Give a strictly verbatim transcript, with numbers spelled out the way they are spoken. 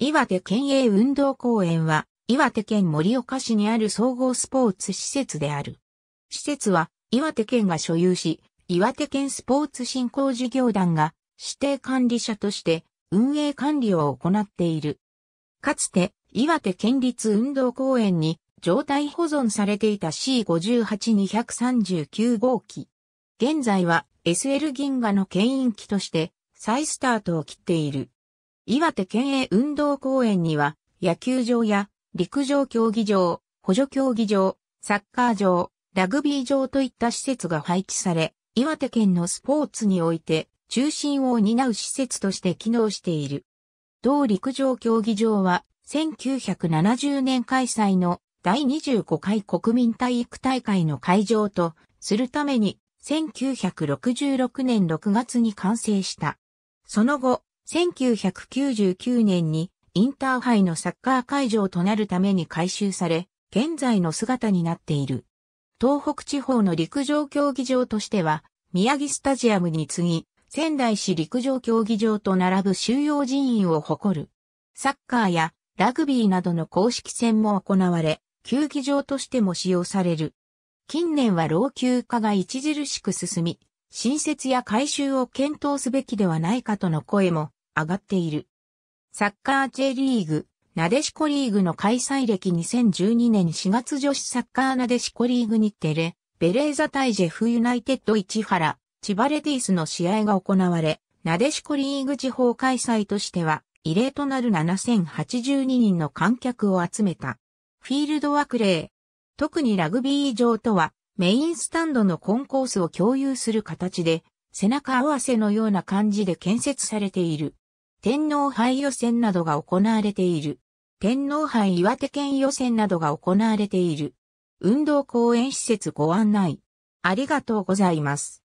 岩手県営運動公園は、岩手県盛岡市にある総合スポーツ施設である。施設は、岩手県が所有し、岩手県スポーツ振興事業団が指定管理者として運営管理を行っている。かつて、岩手県立運動公園に状態保存されていた シーごじゅうはち にひゃくさんじゅうきゅう 号機。現在は エスエル 銀河の牽引機として再スタートを切っている。岩手県営運動公園には野球場や陸上競技場、補助競技場、サッカー場、ラグビー場といった施設が配置され、岩手県のスポーツにおいて中心を担う施設として機能している。同陸上競技場はせんきゅうひゃくななじゅうねん開催のだいにじゅうごかい国民体育大会の会場とするためにせんきゅうひゃくろくじゅうろくねんろくがつに完成した。その後、せんきゅうひゃくきゅうじゅうきゅうねんにインターハイのサッカー会場となるために改修され、現在の姿になっている。東北地方の陸上競技場としては、宮城スタジアムに次ぎ、仙台市陸上競技場と並ぶ収容人員を誇る。サッカーやラグビーなどの公式戦も行われ、球技場としても使用される。近年は老朽化が著しく進み、新設や改修を検討すべきではないかとの声も上がっている。サッカー J リーグ、なでしこリーグの開催歴にせんじゅうにねんしがつ女子サッカーなでしこリーグ日テレ、ベレーザ対ジェフユナイテッド市原、千葉レディースの試合が行われ、なでしこリーグ地方開催としては異例となるななせんはちじゅうににんの観客を集めた。フィールドはクレー。特にラグビー場とはメインスタンドのコンコースを共有する形で、背中合わせのような感じで建設されている。天皇杯予選などが行われている。天皇杯岩手県予選などが行われている。運動公園施設ご案内。ありがとうございます。